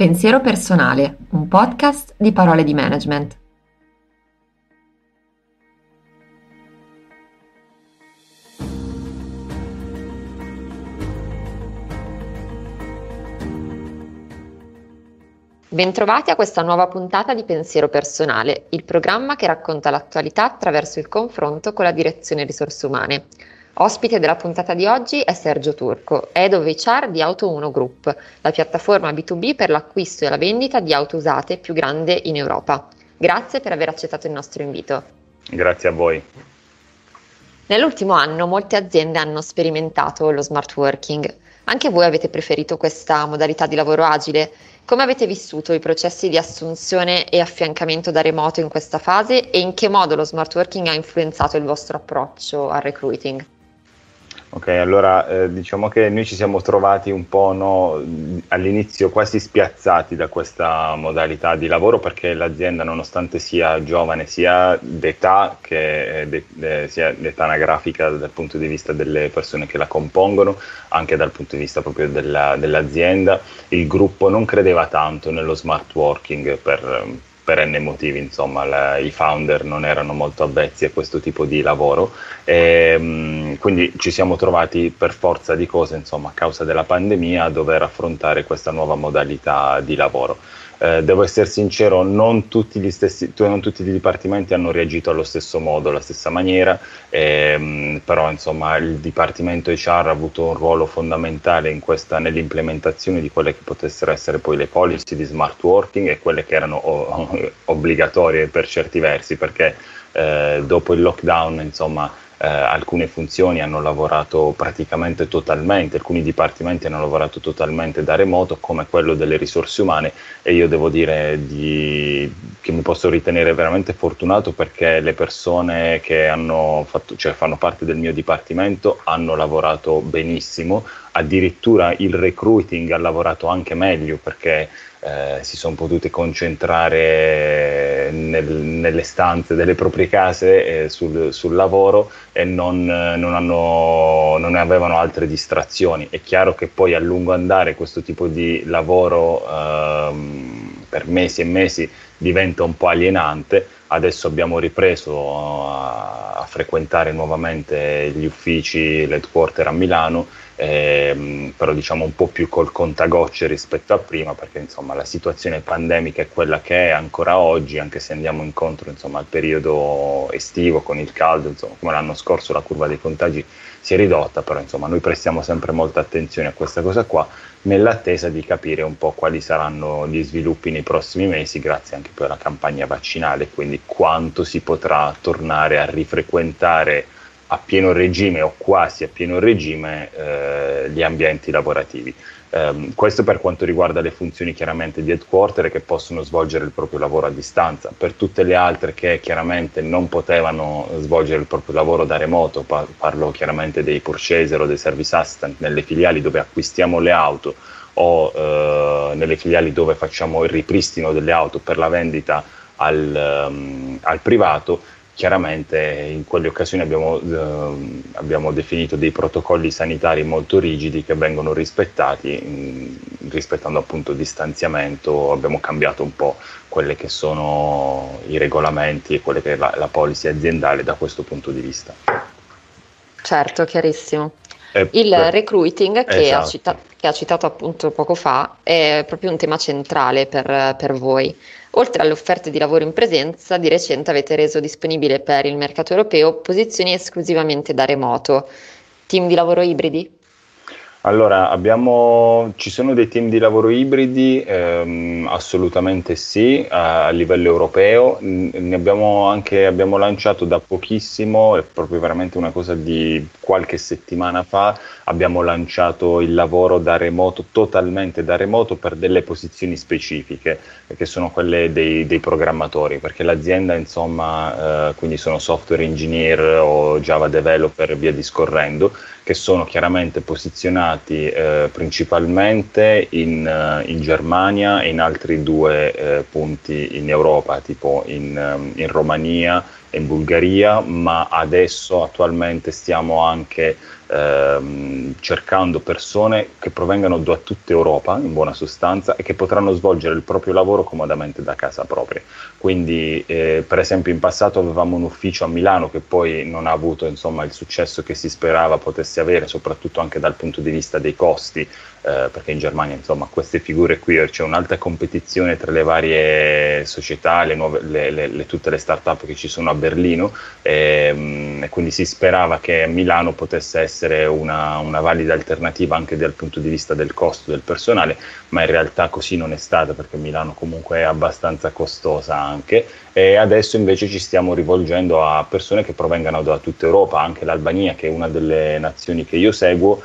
Pensiero Personale, un podcast di parole di management. Bentrovati a questa nuova puntata di Pensiero Personale, il programma che racconta l'attualità attraverso il confronto con la direzione risorse umane. Ospite della puntata di oggi è Sergio Turco, Head of HR di Auto1 Group, la piattaforma B2B per l'acquisto e la vendita di auto usate più grande in Europa. Grazie per aver accettato il nostro invito. Grazie a voi. Nell'ultimo anno molte aziende hanno sperimentato lo smart working. Anche voi avete preferito questa modalità di lavoro agile? Come avete vissuto i processi di assunzione e affiancamento da remoto in questa fase e in che modo lo smart working ha influenzato il vostro approccio al recruiting? Ok, allora diciamo che noi ci siamo trovati un po' all'inizio quasi spiazzati da questa modalità di lavoro, perché l'azienda, nonostante sia giovane sia d'età, che sia d'età anagrafica dal punto di vista delle persone che la compongono, anche dal punto di vista proprio dell'azienda, il gruppo non credeva tanto nello smart working per n motivi, insomma, i founder non erano molto avvezzi a questo tipo di lavoro e quindi ci siamo trovati per forza di cose, insomma, a causa della pandemia, a dover affrontare questa nuova modalità di lavoro. Devo essere sincero, non tutti i dipartimenti hanno reagito allo stesso modo, alla stessa maniera, però insomma il dipartimento HR ha avuto un ruolo fondamentale nell'implementazione di quelle che potessero essere poi le policy di smart working e quelle che erano obbligatorie per certi versi, perché dopo il lockdown, insomma, alcune funzioni hanno lavorato praticamente totalmente, alcuni dipartimenti hanno lavorato totalmente da remoto, come quello delle risorse umane, e io devo dire che mi posso ritenere veramente fortunato, perché le persone che fanno parte del mio dipartimento hanno lavorato benissimo. Addirittura il recruiting ha lavorato anche meglio, perché si sono potute concentrare nelle stanze delle proprie case sul lavoro e non avevano altre distrazioni. È chiaro che poi a lungo andare questo tipo di lavoro per mesi e mesi diventa un po' alienante. Adesso abbiamo ripreso a frequentare nuovamente gli uffici, l'headquarter a Milano, però diciamo un po' più col contagocce rispetto a prima, perché insomma la situazione pandemica è quella che è ancora oggi, anche se andiamo incontro, insomma, al periodo estivo con il caldo, insomma, come l'anno scorso la curva dei contagi si è ridotta, però insomma noi prestiamo sempre molta attenzione a questa cosa qua, nell'attesa di capire un po' quali saranno gli sviluppi nei prossimi mesi, grazie anche per la campagna vaccinale, quindi quanto si potrà tornare a rifrequentare a pieno regime o quasi a pieno regime gli ambienti lavorativi. Questo per quanto riguarda le funzioni chiaramente di headquarter, che possono svolgere il proprio lavoro a distanza. Per tutte le altre che chiaramente non potevano svolgere il proprio lavoro da remoto, parlo chiaramente dei purchaser o dei service assistant nelle filiali dove acquistiamo le auto o nelle filiali dove facciamo il ripristino delle auto per la vendita al privato, chiaramente in quelle occasioni abbiamo definito dei protocolli sanitari molto rigidi che vengono rispettati, rispettando appunto distanziamento. Abbiamo cambiato un po' quelle che sono i regolamenti e quelle che è la policy aziendale da questo punto di vista. Certo, chiarissimo. Il recruiting che, esatto, che ha citato appunto poco fa è proprio un tema centrale per voi. Oltre alle offerte di lavoro in presenza, di recente avete reso disponibile per il mercato europeo posizioni esclusivamente da remoto. Team di lavoro ibridi? Allora, ci sono dei team di lavoro ibridi, assolutamente sì, a livello europeo. Ne abbiamo lanciato da pochissimo, è proprio veramente una cosa di qualche settimana fa, abbiamo lanciato il lavoro da remoto, totalmente da remoto, per delle posizioni specifiche, che sono quelle dei programmatori, perché l'azienda, insomma, quindi sono software engineer o Java developer, via discorrendo, che sono chiaramente posizionati principalmente in Germania e in altri due punti in Europa, tipo in Romania e in Bulgaria, ma attualmente stiamo anche cercando persone che provengano da tutta Europa, in buona sostanza, e che potranno svolgere il proprio lavoro comodamente da casa propria. Quindi per esempio in passato avevamo un ufficio a Milano che poi non ha avuto, insomma, il successo che si sperava potesse avere, soprattutto anche dal punto di vista dei costi, perché in Germania, insomma, queste figure qui c'è un'alta competizione tra le varie società, le nuove, tutte le start-up che ci sono a Berlino, e quindi si sperava che Milano potesse essere una valida alternativa anche dal punto di vista del costo del personale, ma in realtà così non è stata, perché Milano comunque è abbastanza costosa anche, e adesso invece ci stiamo rivolgendo a persone che provengano da tutta Europa. Anche l'Albania, che è una delle nazioni che io seguo,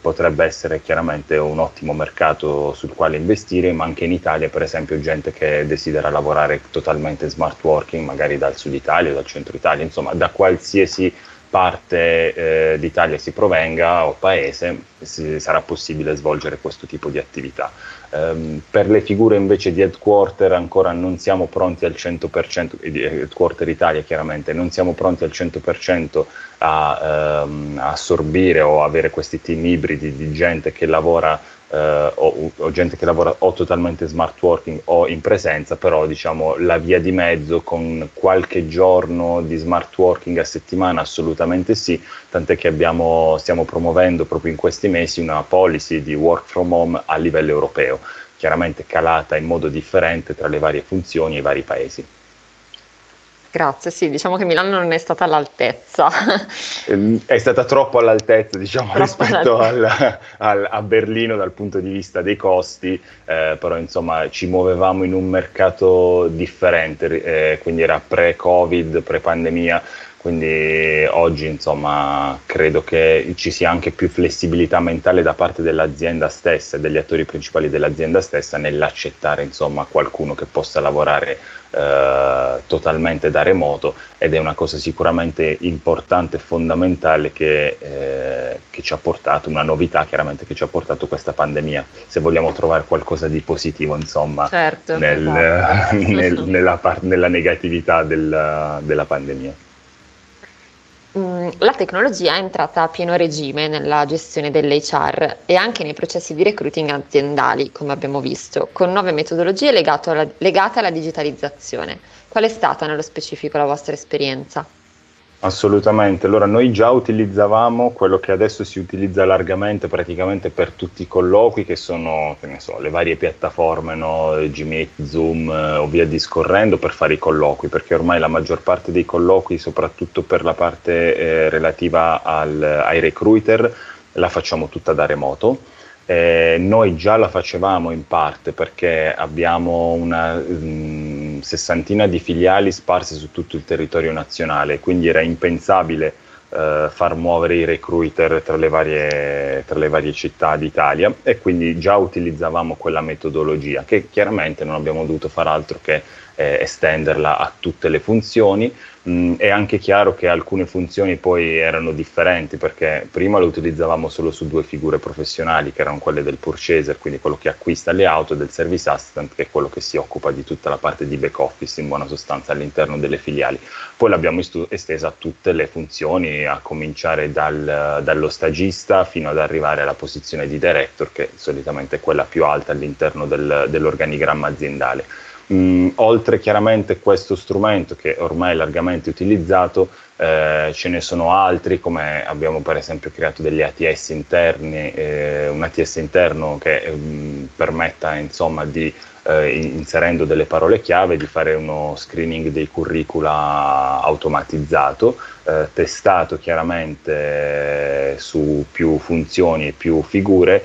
potrebbe essere chiaramente un ottimo mercato sul quale investire, ma anche in Italia per esempio gente che desidera lavorare totalmente smart working, magari dal sud Italia o dal centro Italia, insomma da qualsiasi parte d'Italia si provenga o paese, sarà possibile svolgere questo tipo di attività. Per le figure invece di headquarter ancora non siamo pronti al 100%, di headquarter Italia chiaramente, non siamo pronti al 100% a assorbire o avere questi team ibridi di gente che lavora o gente che lavora o totalmente smart working o in presenza, però diciamo la via di mezzo con qualche giorno di smart working a settimana assolutamente sì, tant'è che stiamo promuovendo proprio in questi mesi una policy di work from home a livello europeo, chiaramente calata in modo differente tra le varie funzioni e i vari paesi. Grazie, sì, diciamo che Milano non è stata all'altezza. È stata troppo all'altezza, diciamo, rispetto a Berlino dal punto di vista dei costi, però insomma ci muovevamo in un mercato differente, quindi era pre-Covid, pre-pandemia, quindi oggi insomma credo che ci sia anche più flessibilità mentale da parte dell'azienda stessa e degli attori principali dell'azienda stessa nell'accettare insomma qualcuno che possa lavorare totalmente da remoto, ed è una cosa sicuramente importante e fondamentale che ci ha portato, una novità chiaramente che ci ha portato questa pandemia, se vogliamo trovare qualcosa di positivo insomma, certo, esatto. nella negatività della pandemia. La tecnologia è entrata a pieno regime nella gestione dell'HR e anche nei processi di recruiting aziendali, come abbiamo visto, con nuove metodologie legate alla digitalizzazione. Qual è stata nello specifico la vostra esperienza? Assolutamente, allora noi già utilizzavamo quello che adesso si utilizza largamente praticamente per tutti i colloqui, che sono, che ne so, le varie piattaforme, no? Gmeet, Zoom o via discorrendo, per fare i colloqui, perché ormai la maggior parte dei colloqui, soprattutto per la parte relativa ai recruiter, la facciamo tutta da remoto. Noi già la facevamo in parte perché abbiamo una sessantina di filiali sparse su tutto il territorio nazionale, quindi era impensabile far muovere i recruiter tra le varie città d'Italia, e quindi già utilizzavamo quella metodologia, che chiaramente non abbiamo dovuto far altro che estenderla a tutte le funzioni. È anche chiaro che alcune funzioni poi erano differenti, perché prima lo utilizzavamo solo su due figure professionali, che erano quelle del purchaser, quindi quello che acquista le auto, e del service assistant, che è quello che si occupa di tutta la parte di back office in buona sostanza all'interno delle filiali. Poi l'abbiamo estesa a tutte le funzioni, a cominciare dallo stagista fino ad arrivare alla posizione di director, che solitamente è quella più alta all'interno dell'organigramma aziendale. Oltre chiaramente questo strumento, che ormai è largamente utilizzato, ce ne sono altri, come abbiamo per esempio creato degli ATS interni, un ATS interno che permetta insomma di, inserendo delle parole chiave, di fare uno screening dei curricula automatizzato, testato chiaramente su più funzioni e più figure.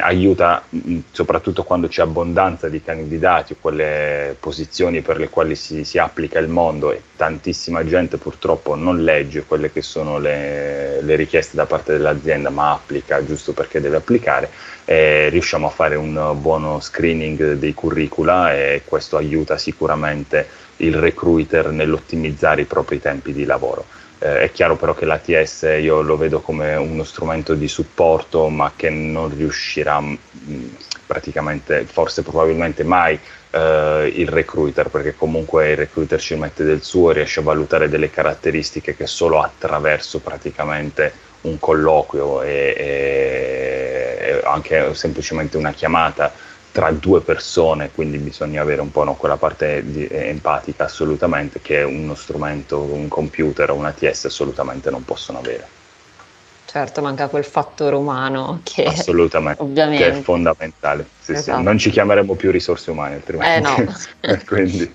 Aiuta soprattutto quando c'è abbondanza di candidati o quelle posizioni per le quali si applica il mondo, e tantissima gente purtroppo non legge quelle che sono le richieste da parte dell'azienda, ma applica giusto perché deve applicare. Riusciamo a fare un buono screening dei curricula, e questo aiuta sicuramente il recruiter nell'ottimizzare i propri tempi di lavoro. È chiaro però che l'ATS io lo vedo come uno strumento di supporto, ma che non riuscirà praticamente, forse probabilmente mai, il recruiter, perché comunque il recruiter ci mette del suo, riesce a valutare delle caratteristiche che solo attraverso praticamente un colloquio e anche semplicemente una chiamata tra due persone, quindi bisogna avere un po', no, quella parte empatica assolutamente, che uno strumento, un computer o un ATS assolutamente non possono avere. Certo, manca quel fattore umano che, assolutamente, ovviamente, che è fondamentale. Sì, esatto. Sì. Non ci chiameremo più risorse umane, altrimenti. No. Quindi.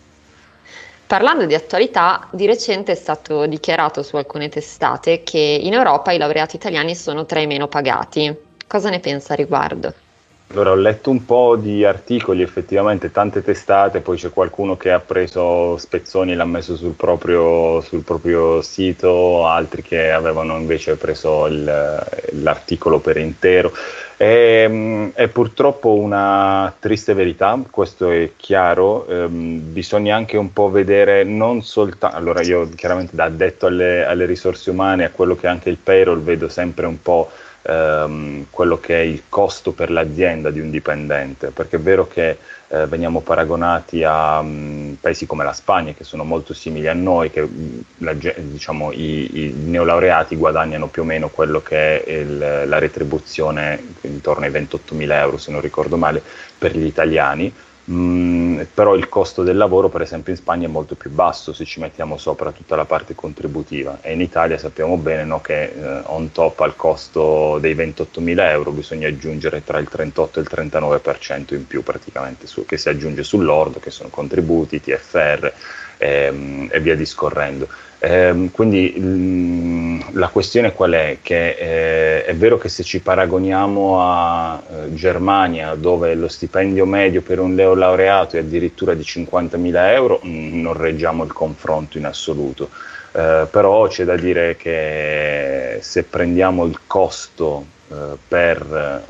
Parlando di attualità, di recente è stato dichiarato su alcune testate che in Europa i laureati italiani sono tra i meno pagati. Cosa ne pensa a riguardo? Allora, ho letto un po' di articoli, effettivamente tante testate, poi c'è qualcuno che ha preso spezzoni e l'ha messo sul proprio sito, altri che avevano invece preso l'articolo per intero. È purtroppo una triste verità, questo è chiaro, bisogna anche un po' vedere non soltanto, allora io chiaramente da addetto alle risorse umane, a quello che è anche il payroll, vedo sempre un po' quello che è il costo per l'azienda di un dipendente, perché è vero che veniamo paragonati a paesi come la Spagna, che sono molto simili a noi, che diciamo, i neolaureati guadagnano più o meno quello che è la retribuzione intorno ai 28.000 euro, se non ricordo male, per gli italiani. Però il costo del lavoro per esempio in Spagna è molto più basso se ci mettiamo sopra tutta la parte contributiva, e in Italia sappiamo bene, no, che on top al costo dei 28.000 euro bisogna aggiungere tra il 38 e il 39% in più praticamente, che si aggiunge sul lordo, che sono contributi, TFR e via discorrendo. Quindi la questione qual è? Che è vero che se ci paragoniamo a Germania, dove lo stipendio medio per un neolaureato è addirittura di 50.000 euro, non reggiamo il confronto in assoluto, però c'è da dire che se prendiamo il costo per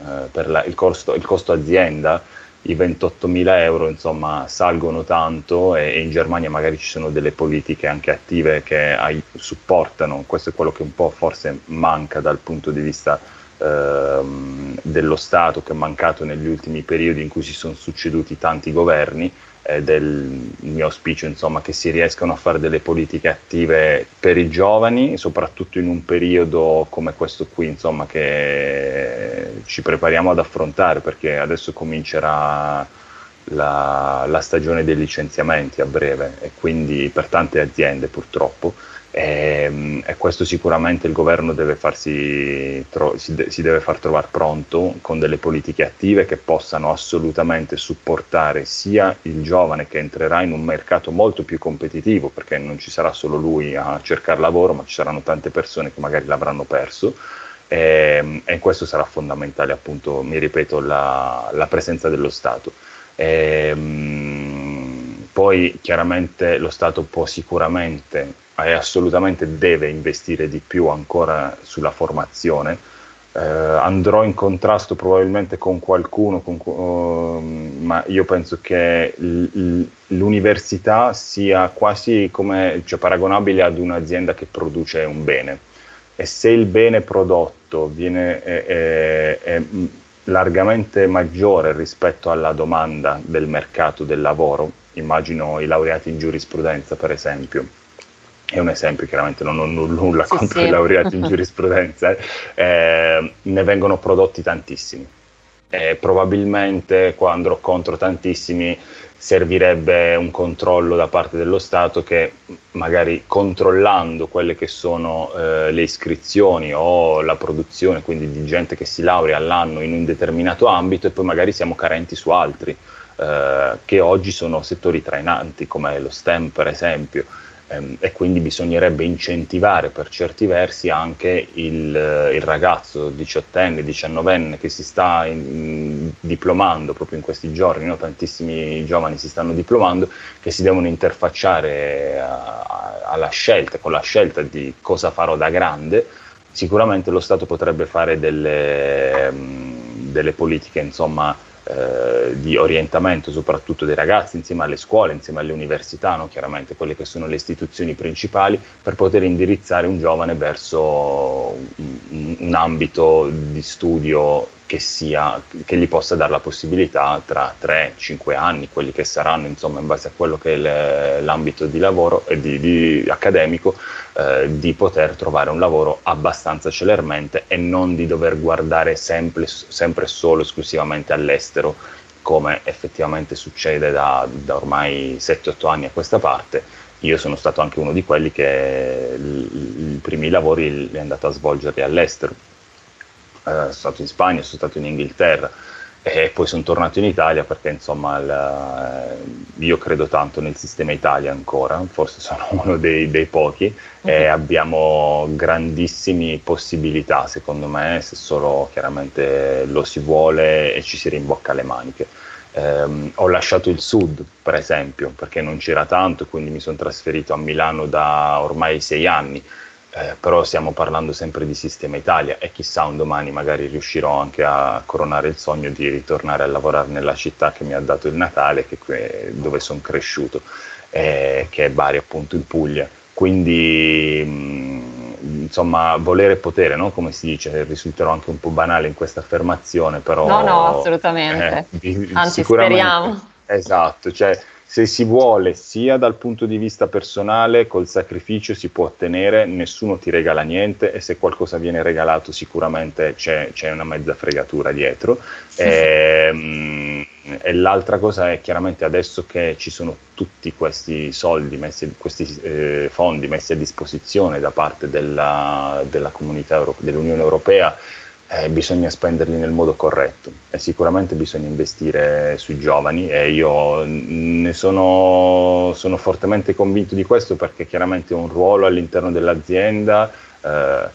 il costo azienda, i 28.000 euro insomma salgono tanto, e in Germania magari ci sono delle politiche anche attive che supportano, questo è quello che un po' forse manca dal punto di vista dello Stato, che è mancato negli ultimi periodi in cui si sono succeduti tanti governi, il mio auspicio insomma che si riescano a fare delle politiche attive per i giovani, soprattutto in un periodo come questo qui insomma, che ci prepariamo ad affrontare, perché adesso comincerà la stagione dei licenziamenti a breve, e quindi per tante aziende purtroppo, e questo sicuramente il governo deve si deve far trovare pronto con delle politiche attive che possano assolutamente supportare sia il giovane che entrerà in un mercato molto più competitivo, perché non ci sarà solo lui a cercare lavoro, ma ci saranno tante persone che magari l'avranno perso, e questo sarà fondamentale, appunto, mi ripeto, la presenza dello Stato. Poi chiaramente lo Stato può sicuramente e assolutamente deve investire di più ancora sulla formazione. Andrò in contrasto probabilmente con qualcuno, ma io penso che l'università sia quasi paragonabile ad un'azienda che produce un bene, e se il bene prodotto è largamente maggiore rispetto alla domanda del mercato del lavoro, immagino i laureati in giurisprudenza per esempio, è un esempio chiaramente, non ho nulla contro i laureati in giurisprudenza, ne vengono prodotti tantissimi, probabilmente qua andrò contro tantissimi, servirebbe un controllo da parte dello Stato che magari, controllando quelle che sono le iscrizioni o la produzione, quindi di gente che si laurea all'anno in un determinato ambito, e poi magari siamo carenti su altri che oggi sono settori trainanti come lo STEM per esempio, e quindi bisognerebbe incentivare per certi versi anche il ragazzo 18enne, 19enne che si sta diplomando proprio in questi giorni, no? Tantissimi giovani si stanno diplomando, che si devono interfacciare con la scelta di cosa farò da grande. Sicuramente lo Stato potrebbe fare delle politiche insomma di orientamento soprattutto dei ragazzi, insieme alle scuole, insieme alle università, no? Chiaramente quelle che sono le istituzioni principali, per poter indirizzare un giovane verso un ambito di studio che gli possa dare la possibilità tra 3-5 anni, quelli che saranno, insomma, in base a quello che è l'ambito di lavoro e di accademico, di poter trovare un lavoro abbastanza celermente e non di dover guardare sempre solo esclusivamente all'estero, come effettivamente succede da ormai 7-8 anni a questa parte. Io sono stato anche uno di quelli che i primi lavori li è andato a svolgerli all'estero. Sono stato in Spagna, sono stato in Inghilterra e poi sono tornato in Italia, perché insomma io credo tanto nel sistema Italia ancora, forse sono uno dei pochi, e abbiamo grandissime possibilità, secondo me, se solo chiaramente lo si vuole e ci si rimbocca le maniche. Ho lasciato il sud, per esempio, perché non c'era tanto, quindi mi sono trasferito a Milano da ormai 6 anni. Però stiamo parlando sempre di sistema Italia e chissà, un domani magari riuscirò anche a coronare il sogno di ritornare a lavorare nella città che mi ha dato il Natale, dove sono cresciuto, che è Bari, appunto, in Puglia. Quindi insomma, volere e potere, no? Come si dice. Risulterò anche un po' banale in questa affermazione, però no, assolutamente, anzi speriamo. Esatto, cioè se si vuole, sia dal punto di vista personale, col sacrificio si può ottenere, nessuno ti regala niente, e se qualcosa viene regalato sicuramente c'è una mezza fregatura dietro. E l'altra cosa è, chiaramente, adesso che ci sono tutti questi soldi, questi fondi messi a disposizione da parte della comunità dell'Unione Europea, bisogna spenderli nel modo corretto, e sicuramente bisogna investire sui giovani, e io ne sono fortemente convinto di questo, perché chiaramente ho un ruolo all'interno dell'azienda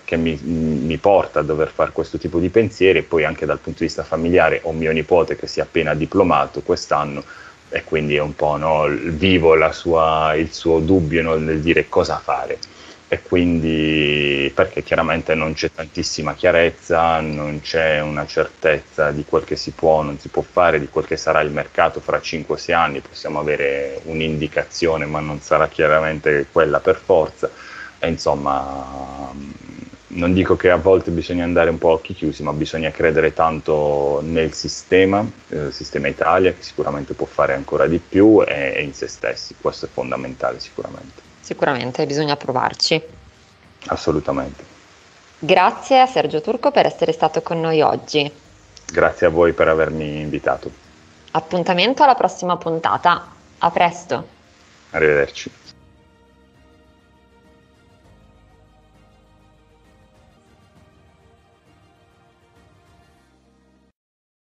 che mi porta a dover fare questo tipo di pensieri, e poi anche dal punto di vista familiare ho mio nipote che si è appena diplomato quest'anno, e quindi è un po', no, vivo il suo dubbio, no, nel dire cosa fare. E quindi, perché chiaramente non c'è tantissima chiarezza, non c'è una certezza di quel che si può o non si può fare, di quel che sarà il mercato fra 5-6 anni, possiamo avere un'indicazione, ma non sarà chiaramente quella per forza. E insomma, non dico che a volte bisogna andare un po' a occhi chiusi, ma bisogna credere tanto nel sistema Italia, che sicuramente può fare ancora di più, e in se stessi. Questo è fondamentale sicuramente. Sicuramente bisogna provarci. Assolutamente. Grazie a Sergio Turco per essere stato con noi oggi. Grazie a voi per avermi invitato. Appuntamento alla prossima puntata. A presto. Arrivederci.